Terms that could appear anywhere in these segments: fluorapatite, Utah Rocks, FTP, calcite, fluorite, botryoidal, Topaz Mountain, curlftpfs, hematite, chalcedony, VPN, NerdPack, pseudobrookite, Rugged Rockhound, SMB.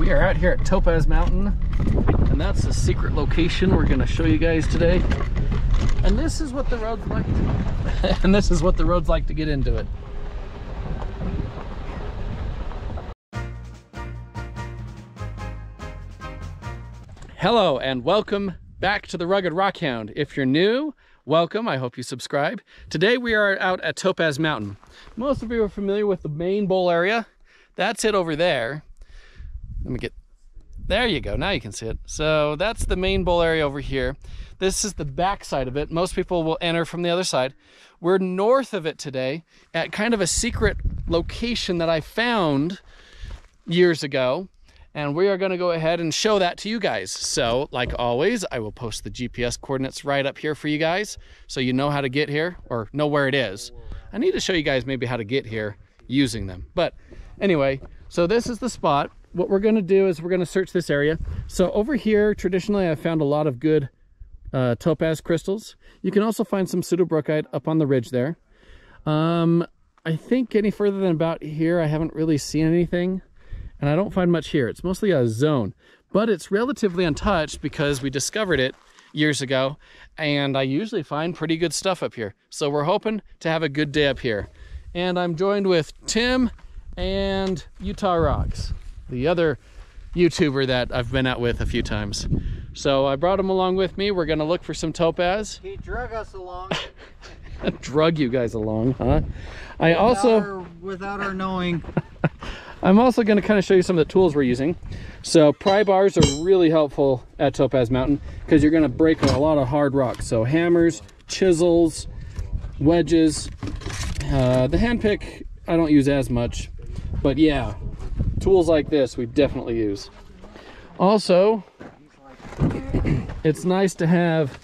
We are out here at Topaz Mountain, and that's the secret location we're going to show you guys today. And this is what the road's like. And this is what the road's like to get into it. Hello and welcome back to the Rugged Rockhound. If you're new, welcome. I hope you subscribe. Today we are out at Topaz Mountain. Most of you are familiar with the main bowl area. That's it over there. Let me get, there you go, now you can see it. So that's the main bowl area over here. This is the back side of it. Most people will enter from the other side. We're north of it today at kind of a secret location that I found years ago. And we are going to go ahead and show that to you guys. So, like always, I will post the GPS coordinates right up here for you guys so you know how to get here or know where it is. I need to show you guys maybe how to get here using them. But anyway, so this is the spot. What we're going to do is we're going to search this area. So over here, traditionally, I found a lot of good topaz crystals. You can also find some pseudobrookite up on the ridge there. I think any further than about here, I haven't really seen anything. And I don't find much here. It's mostly a zone, but it's relatively untouched because we discovered it years ago, and I usually find pretty good stuff up here. So we're hoping to have a good day up here. And I'm joined with Tim and Utah Rocks, the other YouTuber that I've been out with a few times. So I brought him along with me. We're gonna look for some topaz. He drug us along. Drug you guys along, huh? Without our knowing. I'm also going to kind of show you some of the tools we're using. So pry bars are really helpful at Topaz Mountain because you're going to break a lot of hard rocks. So hammers, chisels, wedges. The hand pick I don't use as much, but yeah, tools like this we definitely use. Also, it's nice to have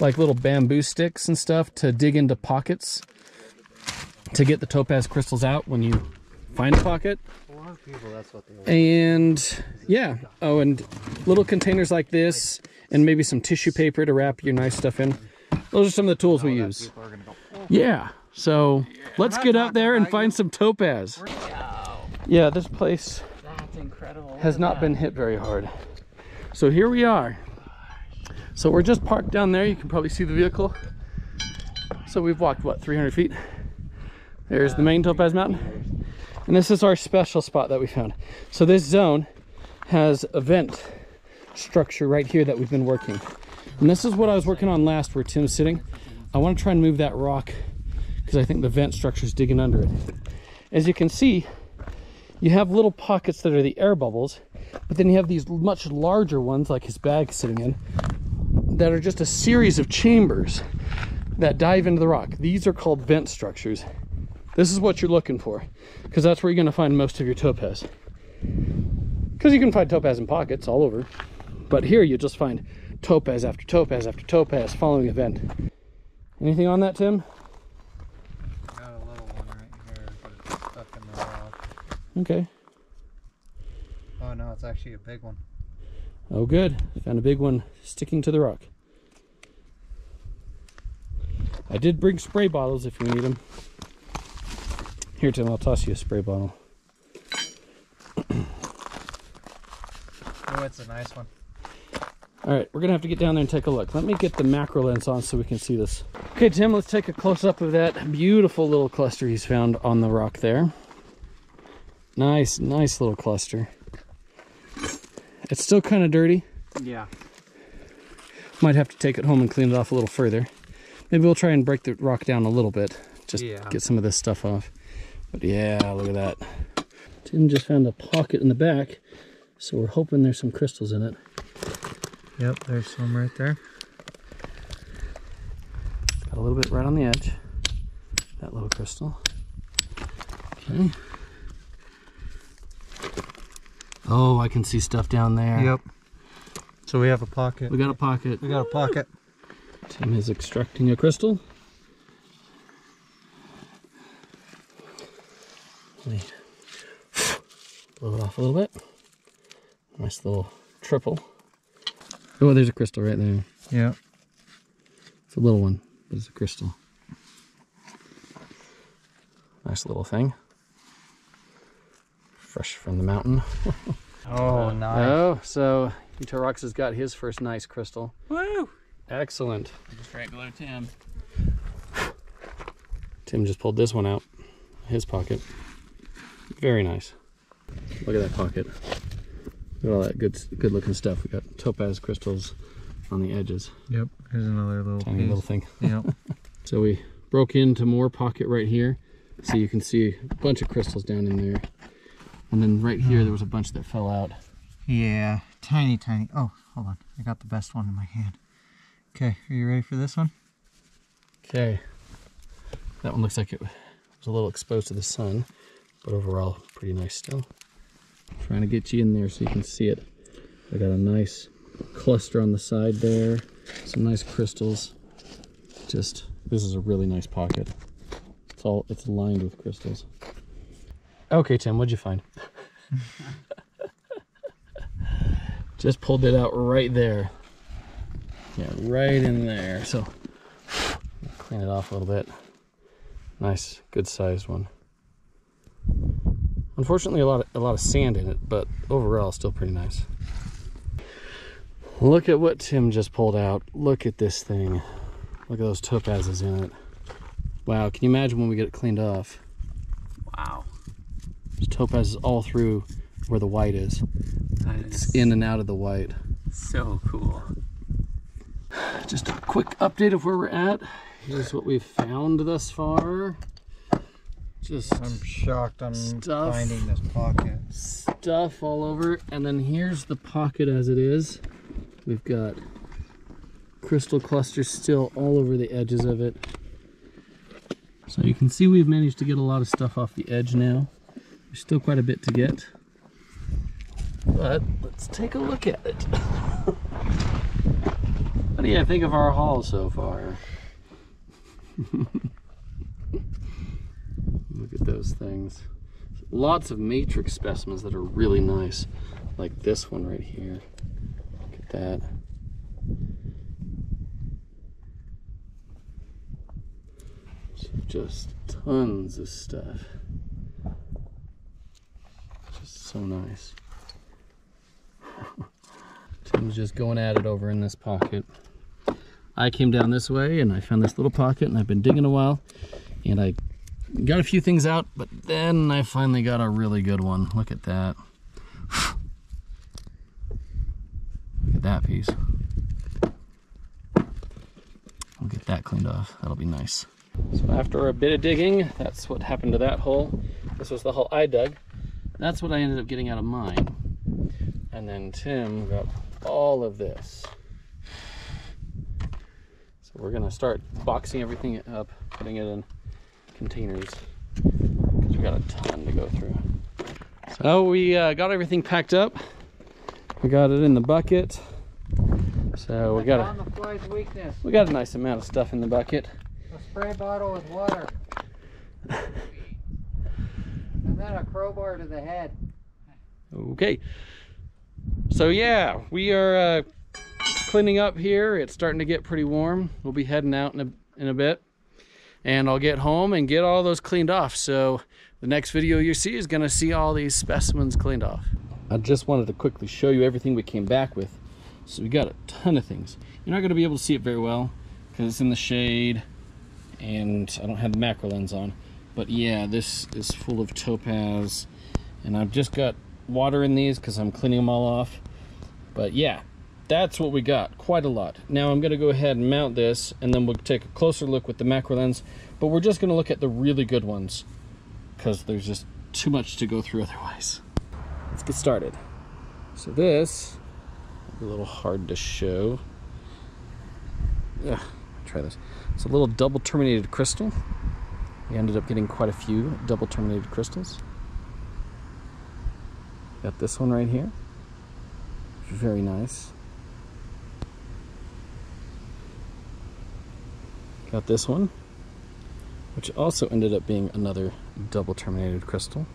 like little bamboo sticks and stuff to dig into pockets to get the topaz crystals out when you find a pocket. People, that's what they like. And yeah, oh, and little containers like this, and maybe some tissue paper to wrap your nice stuff in. Those are some of the tools we use. Yeah, so let's get out there and find some topaz. Yeah, this place has not been hit very hard. So here we are. So we're just parked down there. You can probably see the vehicle. So we've walked, what, 300 feet? There's the main Topaz Mountain. And this is our special spot that we found. So this zone has a vent structure right here that we've been working. And this is what I was working on last where Tim's sitting. I want to try and move that rock because I think the vent structure is digging under it. As you can see, you have little pockets that are the air bubbles, but then you have these much larger ones like his bag sitting in that are just a series of chambers that dive into the rock. These are called vent structures. This is what you're looking for, because that's where you're going to find most of your topaz. Because you can find topaz in pockets all over, but here you just find topaz after topaz after topaz following event. Anything on that, Tim? Got a little one right here, but it's stuck in the rock. Okay. Oh no, it's actually a big one. Oh good, found a big one sticking to the rock. I did bring spray bottles if you need them. Here, Tim, I'll toss you a spray bottle. Oh, it's a nice one. All right, we're going to have to get down there and take a look. Let me get the macro lens on so we can see this. Okay, Tim, let's take a close-up of that beautiful little cluster he's found on the rock there. Nice, nice little cluster. It's still kind of dirty. Yeah. Might have to take it home and clean it off a little further. Maybe we'll try and break the rock down a little bit. Just get some of this stuff off. But yeah, look at that. Tim just found a pocket in the back, so we're hoping there's some crystals in it. Yep, there's some right there. Got a little bit right on the edge. That little crystal. Okay. Oh, I can see stuff down there. Yep. So we have a pocket. We got a pocket. We got a pocket. Tim is extracting a crystal. Blow it off a little bit. Nice little triple. Oh, there's a crystal right there. Yeah. It's a little one, but it's a crystal. Nice little thing. Fresh from the mountain. Oh, nice. Oh, so Utah Rocks has got his first nice crystal. Woo! Excellent. Just right below Tim. Tim just pulled this one out of his pocket. Very nice. Look at that pocket. Look at all that good looking stuff. We got topaz crystals on the edges. Yep, here's another little tiny piece. Little thing. Yep. So we broke into more pocket right here. So you can see a bunch of crystals down in there. And then right here, there was a bunch that fell out. Yeah, tiny, tiny. Oh, hold on. I got the best one in my hand. Okay, are you ready for this one? Okay. That one looks like it was a little exposed to the sun, but overall, pretty nice still. I'm trying to get you in there so you can see it. I got a nice cluster on the side there. Some nice crystals. Just, this is a really nice pocket. It's lined with crystals. Okay, Tim, what'd you find? Just pulled it out right there. Yeah, right in there. So clean it off a little bit. Nice, good sized one. Unfortunately, a lot of sand in it, but overall still pretty nice. Look at what Tim just pulled out. Look at this thing. Look at those topazes in it. Wow, can you imagine when we get it cleaned off? Wow. There's topazes all through where the white is. It's in and out of the white. So cool. Just a quick update of where we're at. Here's what we've found thus far. Just I'm shocked I'm finding this pocket. Stuff all over. And then here's the pocket as it is. We've got crystal clusters still all over the edges of it. So you can see we've managed to get a lot of stuff off the edge now. There's still quite a bit to get, but let's take a look at it. What do you think of our haul so far? Look at those things. Lots of matrix specimens that are really nice, like this one right here. Look at that. Just tons of stuff. Just so nice. Tim's just going at it over in this pocket. I came down this way and I found this little pocket and I've been digging a while and I got a few things out, but then I finally got a really good one. Look at that. Look at that piece. I'll get that cleaned off. That'll be nice. So after a bit of digging, that's what happened to that hole. This was the hole I dug. That's what I ended up getting out of mine. And then Tim got all of this. So we're gonna start boxing everything up, putting it in containers, because we got a ton to go through. So we got everything packed up. We got it in the bucket. So we got a nice amount of stuff in the bucket. A spray bottle with water. And then a crowbar to the head. Okay. So yeah, we are cleaning up here. It's starting to get pretty warm. We'll be heading out in a bit. And I'll get home and get all those cleaned off. So the next video you see is gonna see all these specimens cleaned off. I just wanted to quickly show you everything we came back with. So we got a ton of things. You're not gonna be able to see it very well because it's in the shade. And I don't have the macro lens on, but yeah, this is full of topaz, and I've just got water in these because I'm cleaning them all off. But yeah, that's what we got, quite a lot. Now I'm going to go ahead and mount this, and then we'll take a closer look with the macro lens, but we're just going to look at the really good ones because there's just too much to go through otherwise. Let's get started. So this is a little hard to show. Yeah, try this. It's a little double terminated crystal. We ended up getting quite a few double terminated crystals. Got this one right here. Very nice. Got this one, which also ended up being another double terminated crystal.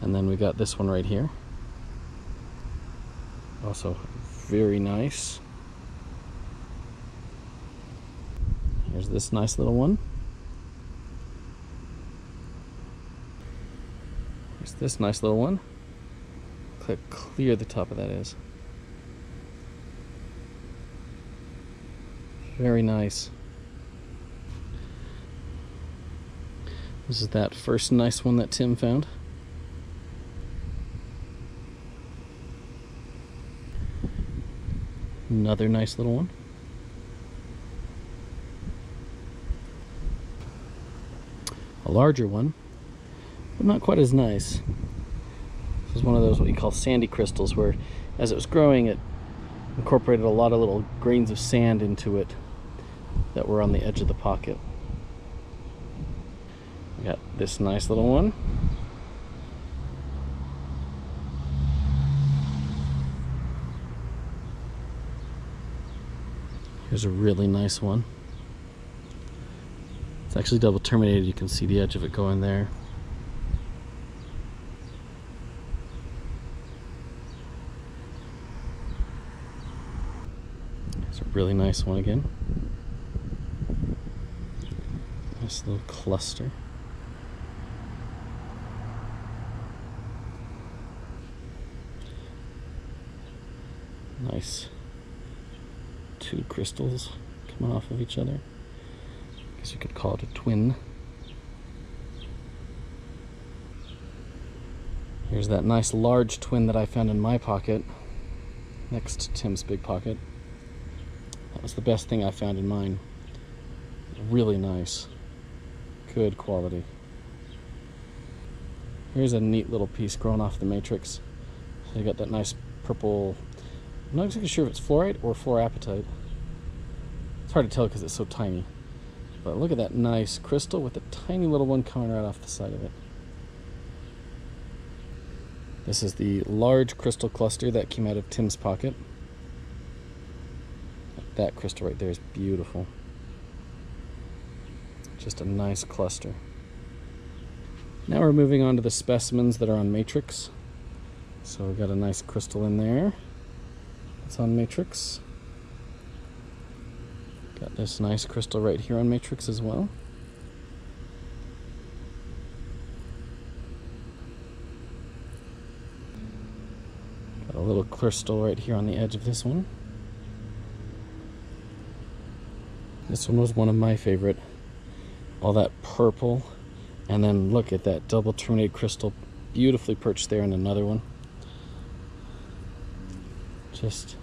And then we got this one right here. Also very nice. Here's this nice little one. There's this nice little one. Look how clear the top of that is. Very nice. This is that first nice one that Tim found. Another nice little one. A larger one, but not quite as nice. This is one of those what you call sandy crystals, where as it was growing it incorporated a lot of little grains of sand into it that were on the edge of the pocket. We got this nice little one. Here's a really nice one. It's actually double terminated. You can see the edge of it going there. It's a really nice one again. Nice little cluster. Nice two crystals coming off of each other. I guess you could call it a twin. Here's that nice large twin that I found in my pocket next to Tim's big pocket. That was the best thing I found in mine. Really nice. Good quality. Here's a neat little piece growing off the matrix. So you got that nice purple. I'm not exactly sure if it's fluorite or fluorapatite. It's hard to tell because it's so tiny. But look at that nice crystal with a tiny little one coming right off the side of it. This is the large crystal cluster that came out of Tim's pocket. That crystal right there is beautiful. Just a nice cluster. Now we're moving on to the specimens that are on matrix. So we've got a nice crystal in there. It's on matrix. Got this nice crystal right here on matrix as well. Got a little crystal right here on the edge of this one. This one was one of my favorite. All that purple, and then look at that double terminated crystal beautifully perched there in another one. Just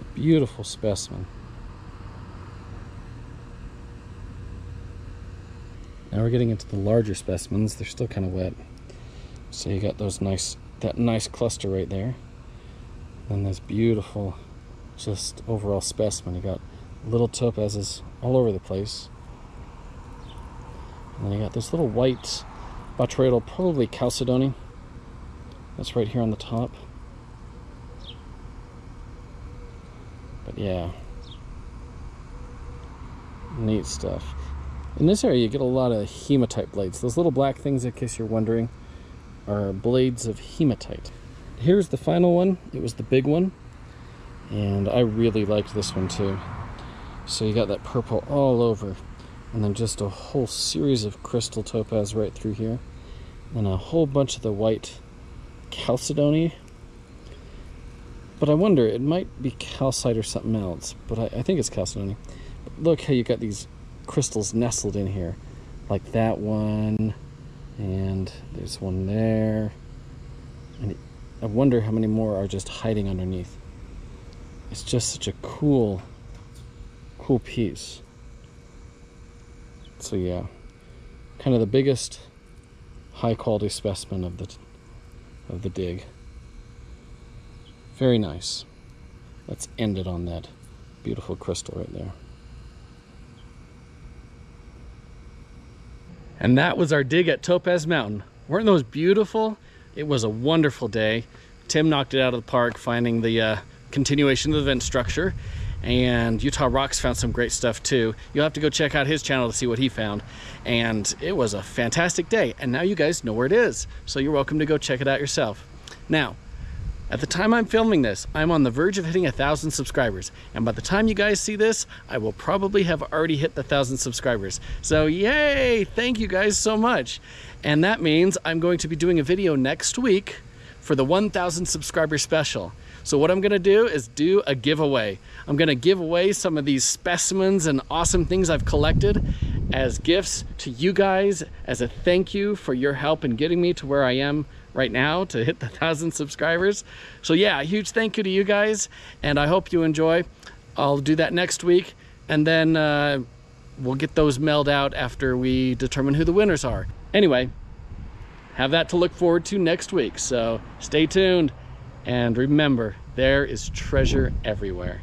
a beautiful specimen. Now we're getting into the larger specimens. They're still kind of wet. So you got those nice, that nice cluster right there. Then this beautiful, just overall specimen. You got little topazes all over the place. And then you got this little white botryoidal, probably chalcedony. That's right here on the top. Yeah, neat stuff. In this area you get a lot of hematite blades. Those little black things, in case you're wondering, are blades of hematite. Here's the final one. It was the big one, and I really liked this one too. So you got that purple all over, and then just a whole series of crystal topaz right through here, and a whole bunch of the white chalcedony. But I wonder, it might be calcite or something else, but I think it's chalcedony. But look how you got these crystals nestled in here, like that one, and there's one there. And I wonder how many more are just hiding underneath. It's just such a cool, cool piece. So yeah, kind of the biggest high quality specimen of the dig. Very nice. Let's end it on that beautiful crystal right there. And that was our dig at Topaz Mountain. Weren't those beautiful? It was a wonderful day. Tim knocked it out of the park, finding the continuation of the vent structure. And Utah Rocks found some great stuff too. You'll have to go check out his channel to see what he found. And it was a fantastic day. And now you guys know where it is. So you're welcome to go check it out yourself. Now, At the time I'm filming this, I'm on the verge of hitting 1,000 subscribers, and by the time you guys see this, I will probably have already hit the 1,000 subscribers. So yay! Thank you guys so much! And that means I'm going to be doing a video next week for the 1,000 subscriber special. So what I'm gonna do is do a giveaway. I'm gonna give away some of these specimens and awesome things I've collected as gifts to you guys as a thank you for your help in getting me to where I am right now to hit the 1,000 subscribers. So yeah, a huge thank you to you guys, and I hope you enjoy. I'll do that next week, and then we'll get those mailed out after we determine who the winners are. Anyway, have that to look forward to next week, so stay tuned, and remember, there is treasure everywhere.